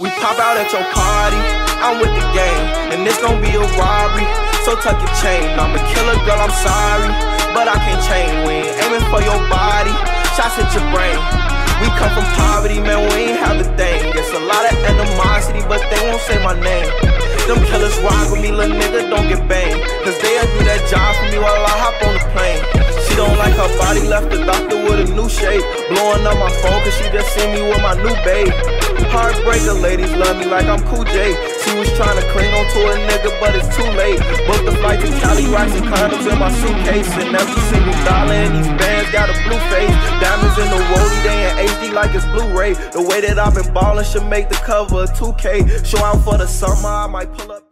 We pop out at your party, I'm with the game, and it's gon' be a robbery. So tuck your chain, I'm a killer girl, I'm sorry, but I can't change. We ain't aiming for your body, shots hit your brain. We come from poverty, man, we ain't have a thing. It's a lot of animosity, but they won't say my name. Them killers rock with me, little nigga, don't get banged. Cause they'll do that job for me while I hop on the plane. She don't like her body, left the doctor with a new shape. Blowing up my phone cause she just seen me with my new babe. Heartbreaker, ladies love me like I'm Cool J. She was trying to cling on to a nigga, but it's too late. Booked the flight to Cali, rice and condoms in my suitcase. And every single dollar in these bands got a blue face. Diamonds in the rollie, they in HD like it's Blu-ray. The way that I've been ballin' should make the cover 2K. Show out for the summer, I might pull up.